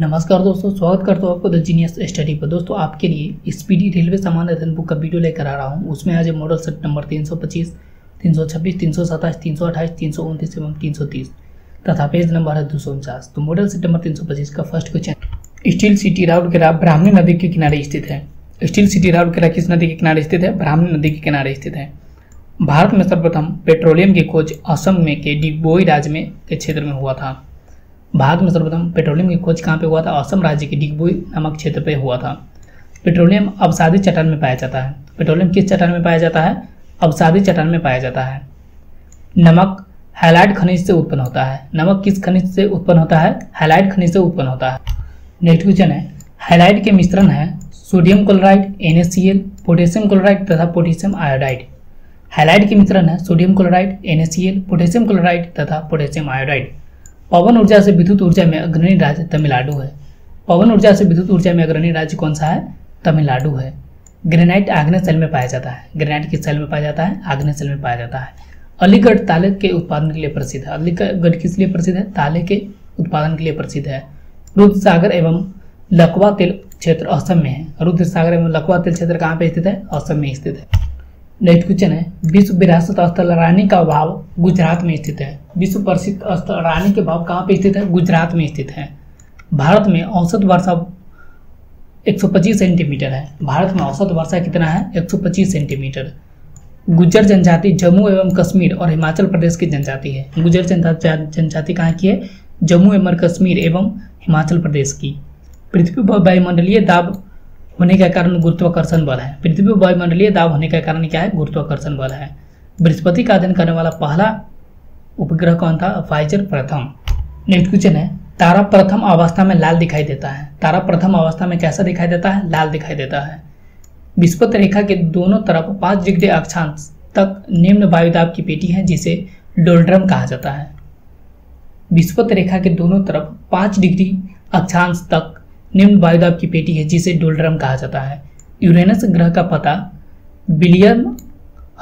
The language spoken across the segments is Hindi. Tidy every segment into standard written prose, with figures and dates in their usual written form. नमस्कार दोस्तों, स्वागत करता हूँ आपको द जीनियस स्टडी पर। दोस्तों आपके लिए स्पीडी रेलवे सामान्य अध्ययन बुक का वीडियो लेकर आ रहा हूँ। उसमें आज मॉडल सेट नंबर 325, 326, 327, 328, 329 एवं 330 तथा पेज नंबर है 249। तो मॉडल सेट नंबर 325 का first question, steel city Rourkela Brahmi नदी के किनारे स्थित है। स्टील सिटी राउरकेला किस नदी के किनारे स्थित है? ब्राह्मी नदी के किनारे स्थित है। भारत में सर्वप्रथम पेट्रोलियम की खोज असम में के डिगबोई राज्य में के क्षेत्र में हुआ था। भारत में सर्वप्रथम पेट्रोलियम की खोज कहाँ पे हुआ था? असम राज्य के डिगबोई नामक क्षेत्र पे हुआ था। पेट्रोलियम अवसादी चट्टान में पाया जाता है। पेट्रोलियम किस चट्टान में पाया जाता है? अवसादी चट्टान में पाया जाता है। नमक हैलाइट खनिज से उत्पन्न होता है। नमक किस खनिज से उत्पन्न होता है? हैलाइट खनिज से उत्पन्न होता है। नेक्स्ट क्वेश्चन है, हैलाइट के मिश्रण है sodium chloride, NaCl, potassium chloride तथा पोटेशियम आयोडाइड। हैलाइट के मिश्रण है sodium chloride, NaCl, potassium chloride तथा पोटेशियम आयोडाइड। पवन ऊर्जा से विद्युत ऊर्जा में अग्रणी राज्य तमिलनाडु है। पवन ऊर्जा से विद्युत ऊर्जा में अग्रणी राज्य कौन सा है? तमिलनाडु है। ग्रेनाइट आग्नेय सेल में पाया जाता है। ग्रेनाइट किस सेल में पाया जाता है? आग्नेय सेल में पाया जाता है। अलीगढ़ ताले के उत्पादन के लिए प्रसिद्ध है। अलीगढ़ किस लिए प्रसिद्ध है? ताले के उत्पादन के लिए प्रसिद्ध है। रुद्र सागर एवं लकवा तेल क्षेत्र असम में है। रुद्र सागर एवं लकवा तेल क्षेत्र कहाँ पे स्थित है? असम में स्थित है। नेक्स्ट क्वेश्चन है, विश्व विरासत स्थल रानी का भाव गुजरात में स्थित है। विश्व प्रसिद्ध स्थल रानी के भाव कहाँ पे स्थित है? गुजरात में स्थित है। भारत में औसत वर्षा 125 सेंटीमीटर है। भारत में औसत वर्षा कितना है? 125 सेंटीमीटर। गुज्जर जनजाति जम्मू एवं कश्मीर और हिमाचल प्रदेश की जनजाति है। गुज्जर जनजाति कहाँ की है? जम्मू एवं कश्मीर एवं हिमाचल प्रदेश की। पृथ्वी पर वायुमंडलीय दाब होने का कारण गुरुत्वाकर्षण बल है। पृथ्वी वायुमंडलीय दाब होने का कारण क्या है? गुरुत्वाकर्षण बल है। बृहस्पति का अध्ययन करने वाला पहला उपग्रह कौन था? वायचर प्रथम। नेक्स्ट क्वेश्चन है, तारा प्रथम अवस्था में लाल दिखाई देता है। तारा प्रथम अवस्था में कैसा दिखाई देता है? लाल दिखाई देता है। विषुवत रेखा के दोनों तरफ 5 डिग्री अक्षांश तक निम्न वायुदाब की पेटी है जिसे डोल्ड्रम कहा जाता है। विषुवत रेखा के दोनों तरफ 5 डिग्री अक्षांश तक निम्न वायुदाब की पेटी है जिसे डोल्ड्रम कहा जाता है। यूरेनस ग्रह का पता विलियम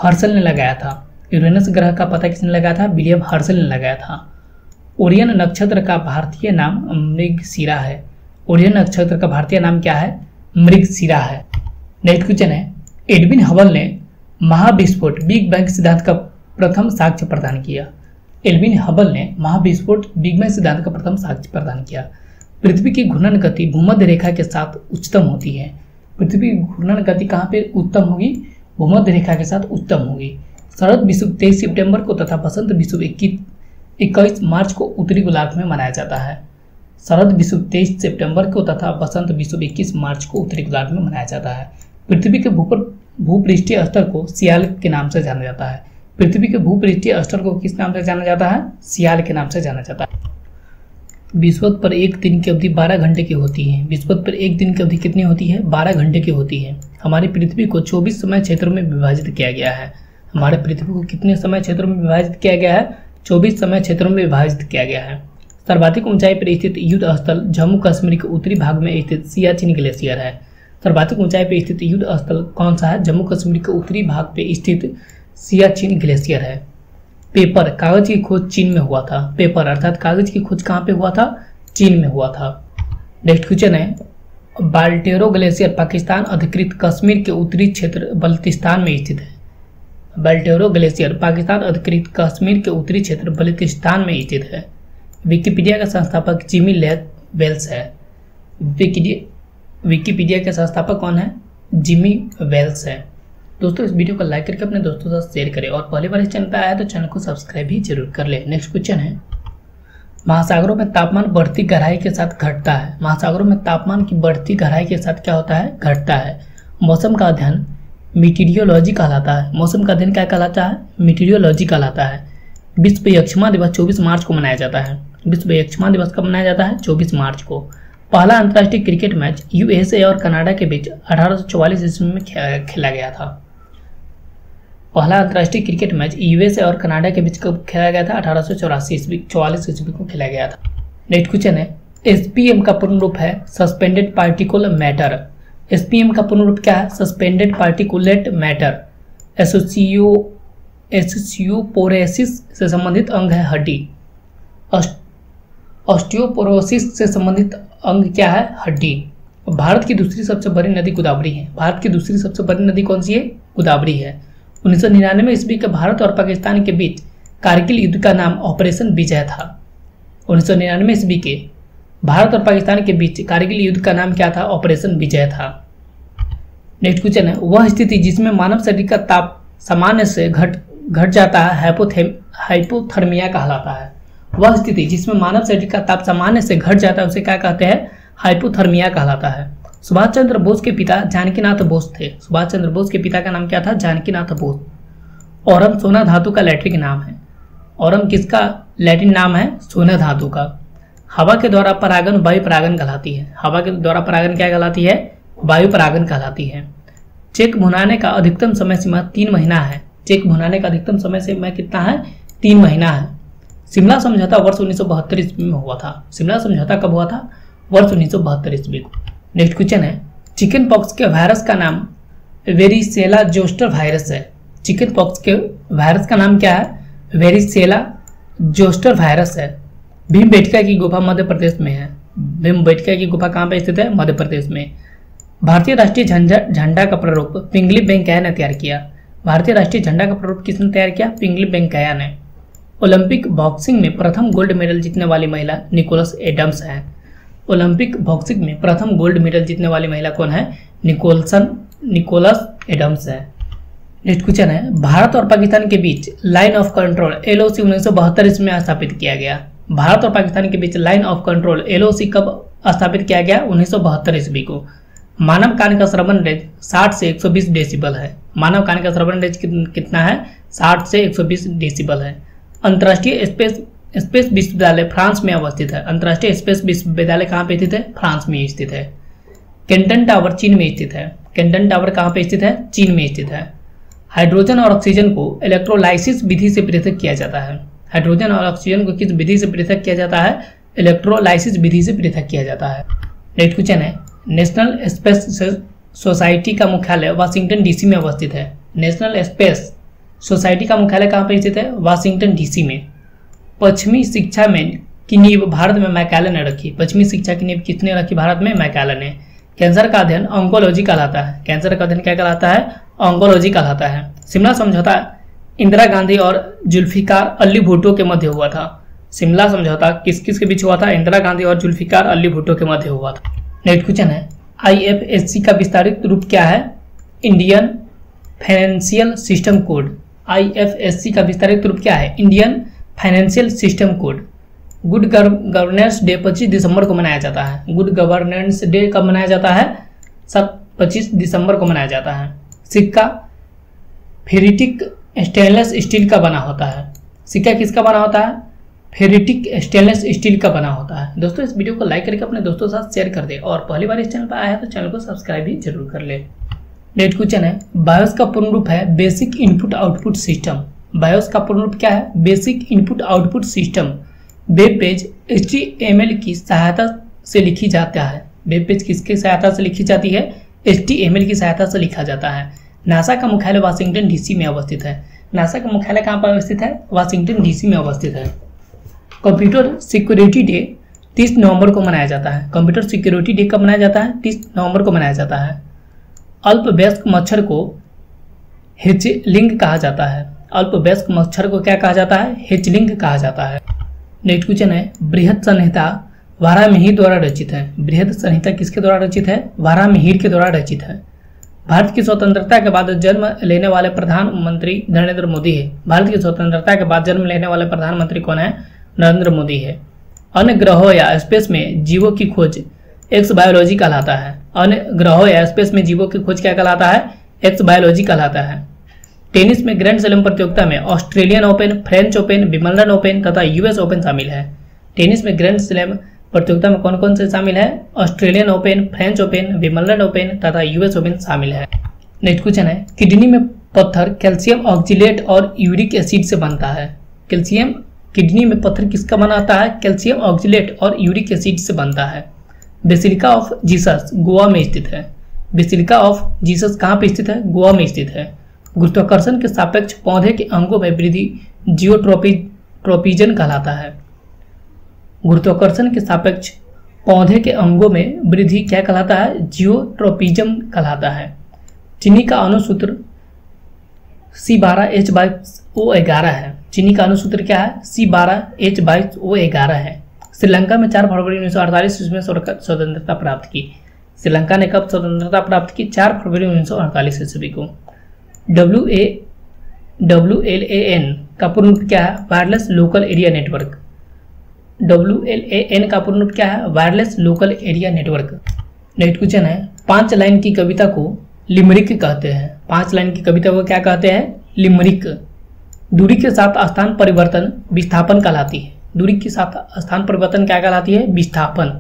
हर्सल ने लगाया था। यूरेनस ग्रह का पता किसने लगाया था? विलियम हर्सल ने लगाया था। ओरियन नक्षत्र का भारतीय नाम मृगशिरा है। ओरियन नक्षत्र का भारतीय नाम क्या है? मृगशिरा है। नेक्स्ट क्वेश्चन है, एडविन हबल ने महाविस्फोट बिग बैंग सिद्धांत का प्रथम साक्ष्य प्रदान किया। एडविन हबल ने महाविस्फोट बिग बैंग सिद्धांत का प्रथम साक्ष्य प्रदान किया। पृथ्वी की घूर्णन गति भूमध्य रेखा के साथ उच्चतम होती है। पृथ्वी की घूर्णन गति कहाँ पे उत्तम होगी? भूमध्य रेखा के साथ उत्तम होगी। शरद विषुव 23 सितंबर को तथा बसंत विषुव 21 मार्च को उत्तरी गोलार्ध में मनाया जाता है। शरद विषुव 23 सितंबर को तथा बसंत विषुव 21 मार्च को उत्तरी गोलार्ध में मनाया जाता है। पृथ्वी के भूपृष्ठीय स्तर को सियाल के नाम से जाना जाता है। पृथ्वी के भूपृष्ठीय स्तर को किस नाम से जाना जाता है? सियाल के नाम से जाना जाता है। विश्ववत पर एक दिन की अवधि 12 घंटे की होती है। विश्ववत पर एक दिन की अवधि कितनी होती है? 12 घंटे की होती है। हमारी पृथ्वी को 24 समय क्षेत्रों में विभाजित किया गया है। हमारे पृथ्वी को कितने समय क्षेत्रों में विभाजित किया गया है? 24 समय क्षेत्रों में विभाजित किया गया है। सर्वाधिक ऊंचाई पर स्थित युद्ध स्थल जम्मू कश्मीर के उत्तरी भाग में स्थित सियाचिन ग्लेशियर है। सर्वाधिक ऊंचाई पर स्थित युद्ध स्थल कौन सा है? जम्मू कश्मीर के उत्तरी भाग पर स्थित सियाचिन ग्लेशियर है। पेपर, कागज की खोज चीन में हुआ था। पेपर अर्थात कागज की खोज कहाँ पे हुआ था? चीन में हुआ था। नेक्स्ट क्वेश्चन है, बाल्टेरो ग्लेशियर पाकिस्तान अधिकृत कश्मीर के उत्तरी क्षेत्र बल्तिस्तान में स्थित है। बाल्टेरो ग्लेशियर पाकिस्तान अधिकृत कश्मीर के उत्तरी क्षेत्र बल्तिस्तान में स्थित है। विकिपीडिया का संस्थापक जिमी वेल्स है। विकिपीडिया के संस्थापक कौन है? जिमी वेल्स है। दोस्तों इस वीडियो को लाइक करके अपने दोस्तों के साथ शेयर करें और पहली बार इस चैनल पर आया है तो चैनल को सब्सक्राइब भी जरूर कर लें। नेक्स्ट क्वेश्चन है, महासागरों में तापमान बढ़ती गहराई के साथ घटता है। महासागरों में तापमान की बढ़ती गहराई के साथ क्या होता है? घटता है। मौसम का अध्ययन मिटीरियोलॉजी कहलाता है। मौसम का अध्ययन क्या कहलाता है? मिटीरियोलॉजी कहलाता है। विश्व यक्षमा दिवस 24 मार्च को मनाया जाता है। विश्व यक्षमा दिवस कब मनाया जाता है? 24 मार्च को। पहला अंतर्राष्ट्रीय क्रिकेट मैच USA और कनाडा के बीच 1844 ईस्वी में खेला गया था। पहला अंतर्राष्ट्रीय क्रिकेट मैच USA और कनाडा के बीच कब खेला गया था? 1844 ईस्वी को खेला गया था। नेक्स्ट क्वेश्चन है, SPM का पूर्ण रूप है सस्पेंडेड पार्टिकुलर मैटर। SPM का पूर्ण रूप क्या है? Suspended particulate matter. एसोसियोपोरेसिस से संबंधित अंग है हड्डी। ऑस्टियोपोरोसिस से संबंधित अंग क्या है? हड्डी। भारत की दूसरी सबसे बड़ी नदी गोदावरी है। भारत की दूसरी सबसे बड़ी नदी कौन सी है? गोदावरी है। 1999 ईस्वी के भारत और पाकिस्तान के बीच कारगिल युद्ध का नाम ऑपरेशन विजय था। 1999 ईस्वी के भारत और पाकिस्तान के बीच कारगिल युद्ध का नाम क्या था? ऑपरेशन विजय था। नेक्स्ट क्वेश्चन है, वह स्थिति जिसमें मानव शरीर का ताप सामान्य से घट जाता है हाइपोथर्मिया कहलाता है। वह स्थिति जिसमें मानव शरीर का ताप सामान्य से घट जाता है उसे क्या कहते हैं? हाइपोथर्मिया कहलाता है। सुभाष चंद्र बोस के पिता जानकीनाथ बोस थे। सुभाष चंद्र बोस के पिता का नाम क्या था? जानकीनाथ बोस। औरम सोना धातु का लैटिन नाम है। औरम किसका लैटिन नाम है? सोना धातु का। हवा के द्वारा परागन वायु परागन कहलाती है। हवा के द्वारा परागन क्या कहलाती है? वायु परागन कहलाती है। चेक भुनाने का अधिकतम समय सीमा 3 महीना है। चेक भुनाने का अधिकतम समय सीमा कितना है? 3 महीना है। शिमला समझौता वर्ष 1972 ईस्वी में हुआ था। शिमला समझौता कब हुआ था? वर्ष 1972 ईस्वी को। नेक्स्ट क्वेश्चन है, चिकन पॉक्स के वायरस का नाम वेरिसेला जोस्टर वायरस है। चिकन पॉक्स के वायरस का नाम क्या है? वेरिसेला जोस्टर वायरस है। भीमबेटका की गुफा मध्य प्रदेश में है। भीमबेटका की गुफा कहाँ पर स्थित है? मध्य प्रदेश में। भारतीय राष्ट्रीय झंडा का प्रारूप पिंगली वेंकय ने तैयार किया। भारतीय राष्ट्रीय झंडा का प्रारूप किसने तैयार किया? पिंगली वेंकय ने। ओलंपिक बॉक्सिंग में प्रथम गोल्ड मेडल जीतने वाली महिला निकोलस एडम्स हैं। ओलंपिक बॉक्सिंग में प्रथम गोल्ड मेडल जीतने वाली महिला कौन है? निकोलस एडम्स है। नेक्स्ट क्वेश्चन है, भारत और पाकिस्तान के बीच लाइन ऑफ कंट्रोल LOC 1972 ईस्वी में स्थापित किया गया। भारत और पाकिस्तान के बीच लाइन ऑफ कंट्रोल LOC कब स्थापित किया गया? 1972 ईस्वी को। मानव कान का श्रवण रेंज 60 से 120 डेसिबल है। मानव कान का श्रवण रेंज कितना है? 60 से 120 डेसिबल है। अंतर्राष्ट्रीय स्पेस विश्वविद्यालय फ्रांस में अवस्थित है। अंतर्राष्ट्रीय स्पेस विश्वविद्यालय कहाँ पे स्थित है? फ्रांस में स्थित है। कैंटन टावर चीन में स्थित है। कैंटन टावर कहाँ पे स्थित है? चीन में स्थित है। हाइड्रोजन और ऑक्सीजन को इलेक्ट्रोलाइसिस विधि से पृथक किया जाता है। हाइड्रोजन और ऑक्सीजन को किस विधि से पृथक किया जाता है? इलेक्ट्रोलाइसिस विधि से पृथक किया जाता है। नेक्स्ट क्वेश्चन है, नेशनल स्पेस सोसाइटी का मुख्यालय वाशिंगटन DC में अवस्थित है। नेशनल स्पेस सोसाइटी का मुख्यालय कहाँ पर स्थित है? वाशिंगटन DC में। पश्चिमी शिक्षा में की नींव भारत में मैकाले ने रखी। पश्चिमी शिक्षा की नींव किसने रखी भारत में? मैकाले ने। कैंसर का अध्ययन ऑन्कोलॉजी कहलाता है। कैंसर का अध्ययन क्या कहलाता है? ऑन्कोलॉजी कहलाता है। शिमला समझौता इंदिरा गांधी और जुल्फिकार अली भुट्टो के मध्य हुआ था। शिमला समझौता किस किस के बीच हुआ था? इंदिरा गांधी और जुल्फिकार अली भुट्टो के मध्य हुआ था। नेक्स्ट क्वेश्चन है, IFSC का विस्तारित रूप क्या है? Indian financial system code. IFSC का विस्तारित रूप क्या है? Indian financial system code. Good governance day 25 दिसंबर को मनाया जाता है। गुड गवर्नेंस डे कब मनाया जाता है? 25 दिसंबर को मनाया जाता है। सिक्का फेरिटिक स्टेनलेस स्टील का बना होता है। सिक्का किसका बना होता है? फेरिटिक स्टेनलेस स्टील का बना होता है। दोस्तों, इस वीडियो को लाइक करके अपने दोस्तों के साथ शेयर कर दें और पहली बार इस चैनल पर आया है तो चैनल को सब्सक्राइब भी जरूर कर लें। नेक्स्ट क्वेश्चन है, बायोस का पूर्ण रूप है basic input output system. BIOS का पूर्ण रूप क्या है? Basic input output system. Web page HTML की सहायता से लिखी जाता है। वेब पेज किसकी सहायता से लिखी जाती है? HTML की सहायता से लिखा जाता है। नासा का मुख्यालय वाशिंगटन DC में अवस्थित है। नासा का मुख्यालय कहाँ पर अवस्थित है? वाशिंगटन DC में अवस्थित है। कंप्यूटर सिक्योरिटी डे 30 नवंबर को मनाया जाता है। कंप्यूटर सिक्योरिटी डे कब मनाया जाता है? 30 नवंबर को मनाया जाता है। अल्पवयस्क मच्छर को हिचलिंग कहा जाता है। अल्पवयस्क मच्छर को क्या कहा जाता है? हिचलिंग कहा जाता है। नेक्स्ट क्वेश्चन है, बृहद संहिता वराहमिहिर द्वारा रचित है। बृहद संहिता किसके द्वारा रचित है? वराहमिहिर के द्वारा रचित है। भारत की स्वतंत्रता के बाद जन्म लेने वाले प्रधानमंत्री नरेंद्र मोदी है। भारत की स्वतंत्रता के बाद जन्म लेने वाले प्रधानमंत्री कौन है? नरेंद्र मोदी है। अन्य ग्रहों या स्पेस में जीवों की खोज एक्स बायोलॉजी कहलाता है। अन्य ग्रहों या स्पेस में जीवों की खोज क्या कहलाता है? एक्स बायोलॉजी कहलाता है। टेनिस में ग्रैंड स्लैम प्रतियोगिता में Australian open, French open, Wimbledon open तथा US ओपन शामिल है। टेनिस में ग्रैंड स्लैम प्रतियोगिता में कौन कौन से शामिल है? Australian open, French open, Wimbledon open तथा US ओपन शामिल है। नेक्स्ट क्वेश्चन है, किडनी में पत्थर कैल्शियम ऑक्जिलेट और यूरिक एसिड से बनता है। कैल्शियम किडनी में पत्थर किसका बनाता है? कैल्शियम ऑक्जिलेट और यूरिक एसिड से बनता है। बेसिलिका ऑफ जीसस गोवा में स्थित है। बेसिलिका ऑफ जीसस कहाँ पे स्थित है? गोवा में स्थित है। गुरुत्वाकर्षण के सापेक्ष पौधे के अंगों में वृद्धि जियोट्रोपिज्म कहलाता है। गुरुत्वाकर्षण के सापेक्ष पौधे के अंगों में वृद्धि क्या कहलाता है? जियोट्रोपिज्म कहलाता है। चीनी का अणुसूत्र C12H2O11 है। चीनी का अणुसूत्र क्या है? C12H2O11 है। श्रीलंका में 4 फरवरी 1948 ईस्वी में स्वतंत्रता प्राप्त की। श्रीलंका ने कब स्वतंत्रता प्राप्त की? 4 फरवरी 1948 ईस्वी को। WLAN का पूर्ण रूप क्या है? Wireless local area network. WLAN का पूर्ण रूप क्या है? Wireless local area network. Next question है, 5 लाइन की कविता को लिमरिक कहते हैं। 5 लाइन की कविता को क्या कहते हैं? लिमरिक। दूरी के साथ स्थान परिवर्तन विस्थापन कहलाती है। दूरी के साथ स्थान परिवर्तन क्या कहलाती है? विस्थापन।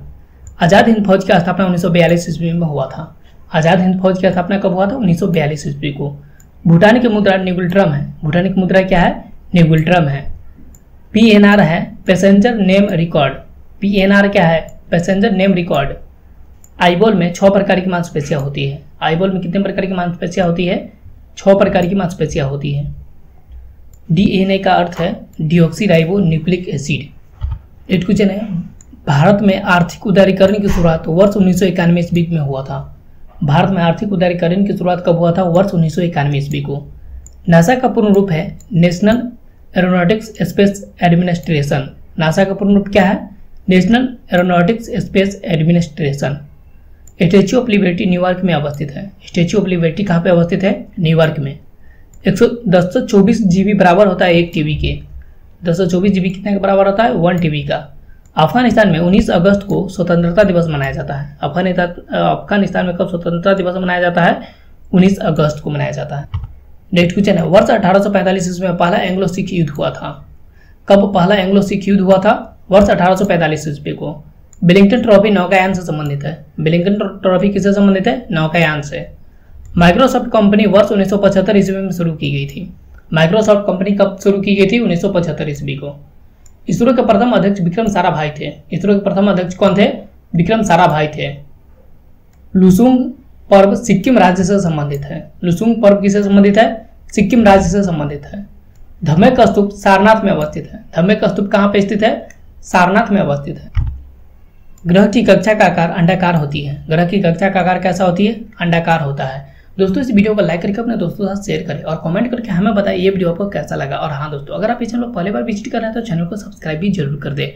आज़ाद हिंद फौज की स्थापना 1942 ईस्वी में हुआ था। आज़ाद हिंद फौज की स्थापना कब हुआ था? 1942 ईस्वी को। भूटान की मुद्रा निगुल्ट्रम है। भूटान की मुद्रा क्या है? निगुल्ट्रम है। PNR है, पैसेंजर नेम रिकॉर्ड। PNR क्या है? Passenger name record. आईबॉल में 6 प्रकार की मांसपेशियां होती है। आईबॉल में कितने प्रकार की मांसपेशियां होती है? 6 प्रकार की मांसपेशियां होती है। DNA का अर्थ है डिऑक्सीराइबो न्यूक्लिक एसिड। एक क्वेश्चन है, भारत में आर्थिक उदारीकरण की शुरुआत वर्ष 1991 ईस्वी में हुआ था। भारत में आर्थिक उदारीकरण की शुरुआत कब हुआ था? वर्ष 1991 ईस्वी को। नासा का पूर्ण रूप है national aeronautics space administration. NASA का पूर्ण रूप क्या है? National aeronautics space administration. Statue of liberty New York में अवस्थित है। स्टैच्यू ऑफ लिबर्टी कहाँ पे अवस्थित है? न्यूयॉर्क में। 1024 GB बराबर होता है 1 TB के। 1024 GB कितने के बराबर होता है? 1 TB का। अफगानिस्तान में 19 अगस्त को स्वतंत्रता दिवस मनाया जाता है। अफगानिस्तान में कब स्वतंत्रता दिवस मनाया जाता है? 19 अगस्त को मनाया जाता है। नेक्स्ट क्वेश्चन है, वर्ष 1845 ईस्वी में पहला एंग्लो सिख युद्ध हुआ था। कब पहला एंग्लो सिख युद्ध हुआ था? वर्ष 1845 ईस्वी को। वेलिंगटन ट्रॉफी नौकायान से संबंधित है। वेलिंगटन ट्रॉफी किससे संबंधित है? नौकायान से। माइक्रोसॉफ्ट कंपनी वर्ष 1975 ईस्वी में शुरू की गई थी। माइक्रोसॉफ्ट कंपनी कब शुरू की गई थी? 1975 ईस्वी को। इसरो के प्रथम अध्यक्ष विक्रम सारा भाई थे। इसरो के प्रथम अध्यक्ष कौन थे? विक्रम सारा भाई थे। लुसुंग पर्व सिक्किम राज्य से संबंधित है। लुसुंग पर्व किससे संबंधित है? सिक्किम राज्य से संबंधित है। धमे कस्तूप सारनाथ में अवस्थित है। धमे कस्तूप कहाँ पे स्थित है? सारनाथ में अवस्थित है। ग्रह की कक्षा का आकार अंडाकार होती है। ग्रह की कक्षा का आकार कैसा होती है? अंडाकार होता है। दोस्तों, इस वीडियो को लाइक करके अपने दोस्तों के साथ शेयर करें और कमेंट करके हमें बताएं ये वीडियो आपको कैसा लगा। और हाँ दोस्तों, अगर आप इस चैनल पर पहली बार विजिट कर रहे हैं तो चैनल को सब्सक्राइब भी जरूर कर दें।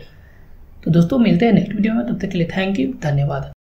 तो दोस्तों, मिलते हैं नेक्स्ट वीडियो में। तब तक के लिए थैंक यू, धन्यवाद।